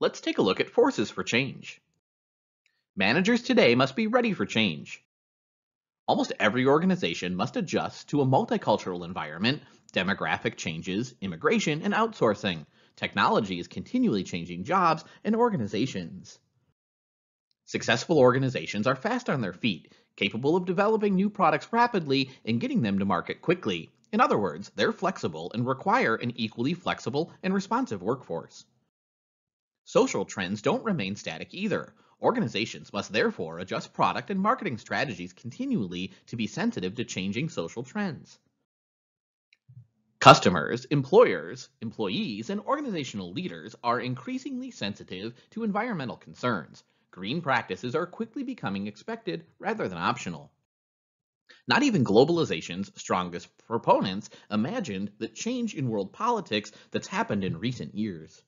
Let's take a look at forces for change. Managers today must be ready for change. Almost every organization must adjust to a multicultural environment, demographic changes, immigration and outsourcing. Technology is continually changing jobs and organizations. Successful organizations are fast on their feet, capable of developing new products rapidly and getting them to market quickly. In other words, they're flexible and require an equally flexible and responsive workforce. Social trends don't remain static either. Organizations must therefore adjust product and marketing strategies continually to be sensitive to changing social trends. Customers, employers, employees, and organizational leaders are increasingly sensitive to environmental concerns. Green practices are quickly becoming expected rather than optional. Not even globalization's strongest proponents imagined the change in world politics that's happened in recent years.